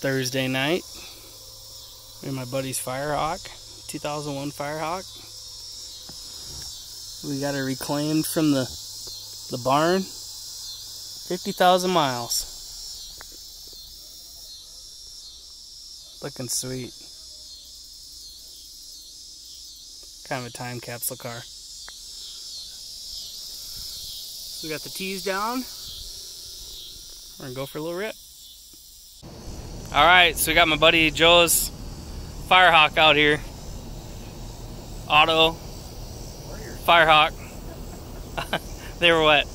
Thursday night, we're in my buddy's Firehawk, 2001 Firehawk. We got it reclaimed from the barn, 50,000 miles. Looking sweet. Kind of a time capsule car. So we got the T's down. We're gonna go for a little rip. Alright, so we got my buddy Joe's Firehawk out here. Auto Firehawk. They were wet.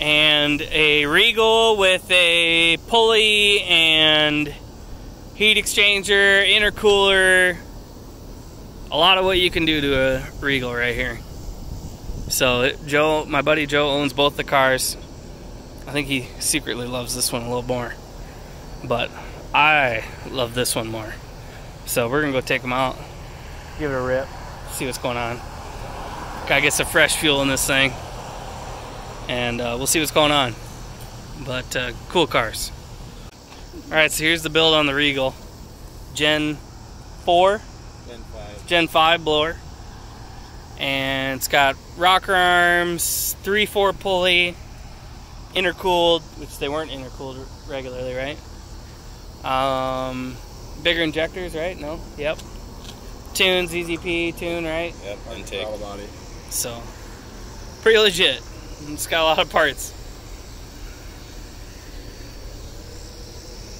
And a Regal with a pulley and heat exchanger, intercooler. A lot of what you can do to a Regal right here. So Joe, my buddy Joe, owns both the cars. I think he secretly loves this one a little more, but I love this one more. So we're gonna go take them out, give it a rip, see what's going on. Gotta get some fresh fuel in this thing, and we'll see what's going on. But cool cars. Alright, so here's the build on the Regal. Gen 4? Gen 5. Gen 5 blower. And it's got rocker arms, 3/4 pulley, intercooled, which they weren't intercooled regularly, right? Bigger injectors, right? No? Yep. Tune, ZZP tune, right? Yep, intake. So, pretty legit. It's got a lot of parts.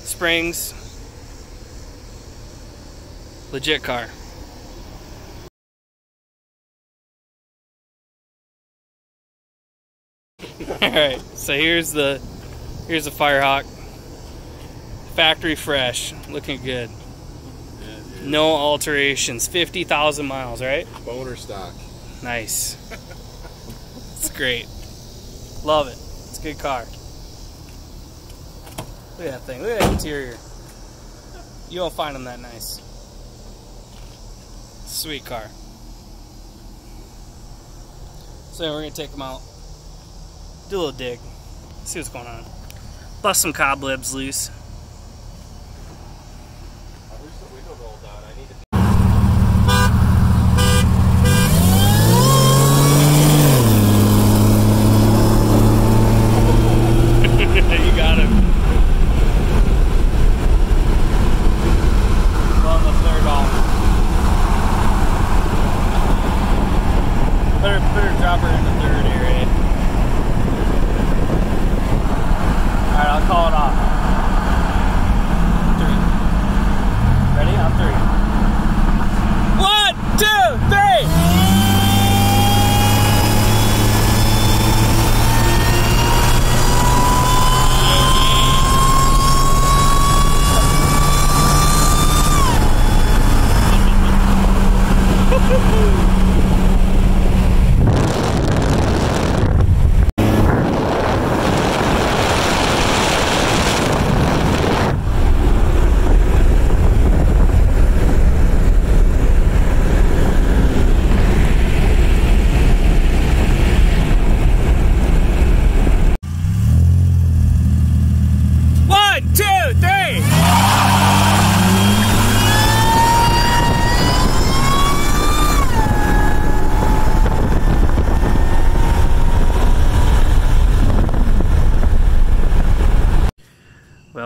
Springs. Legit car. Alright, so here's the Firehawk. Factory fresh, looking good. Yeah, no alterations, 50,000 miles, right? Boner stock. Nice. It's great. Love it. It's a good car. Look at that thing. Look at that interior. You don't find them that nice. Sweet car. So we're gonna take them out, do a little dig, see what's going on. Bust some cobwebs loose.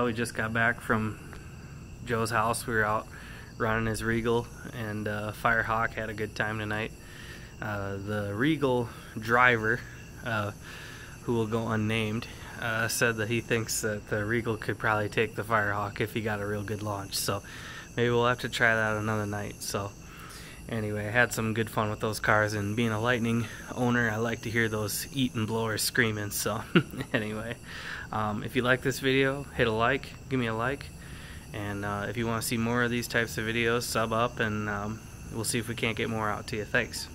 We just got back from Joe's house. We were out running his Regal, and Firehawk had a good time tonight. The Regal driver, who will go unnamed, said that he thinks that the Regal could probably take the Firehawk if he got a real good launch. So maybe we'll have to try that another night. So anyway, I had some good fun with those cars, and being a Lightning owner, I like to hear those Eaton blowers screaming. So anyway, if you like this video, hit a like, give me a like, and if you want to see more of these types of videos, sub up, and we'll see if we can't get more out to you. Thanks.